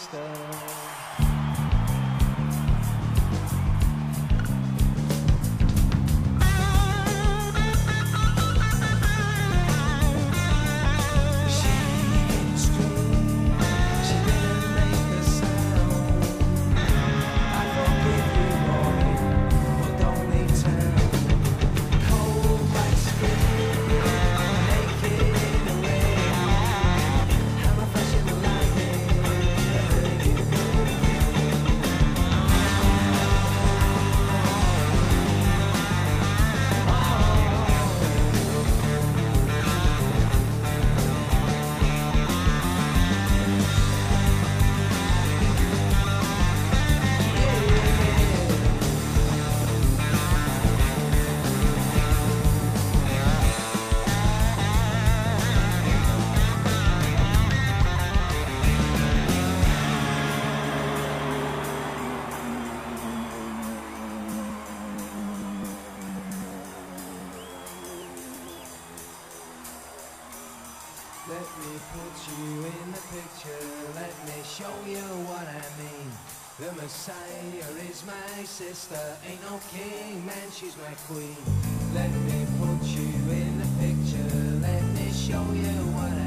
sister. Let me put you in the picture, let me show you what I mean. The Messiah is my sister, ain't no king, man, she's my queen. Let me put you in the picture, let me show you what I mean.